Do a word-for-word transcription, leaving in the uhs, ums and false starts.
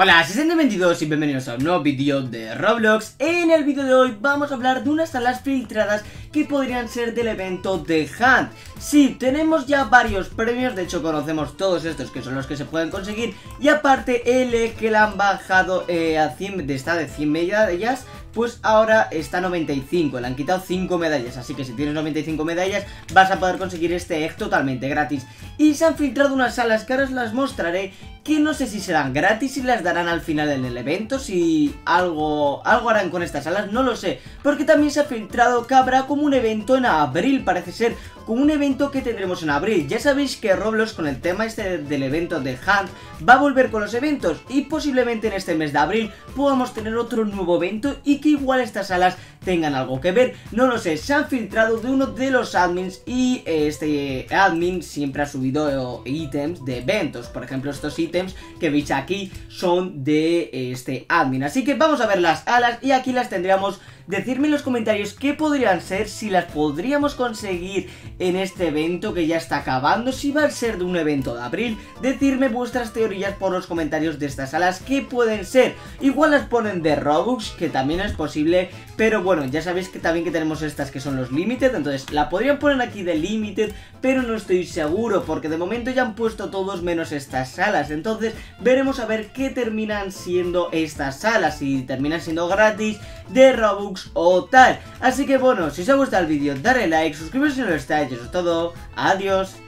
Hola, seis cero dos dos y bienvenidos a un nuevo vídeo de Roblox. En el vídeo de hoy vamos a hablar de unas salas filtradas que podrían ser del evento The Hunt. Sí, tenemos ya varios premios, de hecho conocemos todos estos que son los que se pueden conseguir. Y aparte L, que la han bajado eh, a cien, está de cien medallas, pues ahora está noventa y cinco, le han quitado cinco medallas. Así que si tienes noventa y cinco medallas vas a poder conseguir este egg totalmente gratis. Y se han filtrado unas salas que ahora os las mostraré, que no sé si serán gratis, si las darán al final en el evento, si algo, algo harán con estas salas, no lo sé. Porque también se ha filtrado que habrá como un evento en abril, parece ser, como un evento que tendremos en abril. Ya sabéis que Roblox, con el tema este del evento de Hunt, va a volver con los eventos, y posiblemente en este mes de abril podamos tener otro nuevo evento y que igual estas salas tengan algo que ver, no lo sé. Se han filtrado de uno de los admins, y este admin siempre ha subido ítems de eventos. Por ejemplo, estos ítems que veis aquí son de este admin, así que vamos a ver las alas y aquí las tendríamos. Decidme en los comentarios qué podrían ser, si las podríamos conseguir en este evento que ya está acabando, si va a ser de un evento de abril. Decidme vuestras teorías por los comentarios de estas salas, qué pueden ser. Igual las ponen de Robux, que también es posible, pero bueno, ya sabéis que también que tenemos estas que son los Limited, entonces la podrían poner aquí de Limited, pero no estoy seguro, porque de momento ya han puesto todos menos estas salas. Entonces veremos a ver qué terminan siendo estas salas, si terminan siendo gratis, de Robux o tal. Así que bueno, si os ha gustado el vídeo, darle like, suscribiros si no lo estáis, y eso es todo, adiós.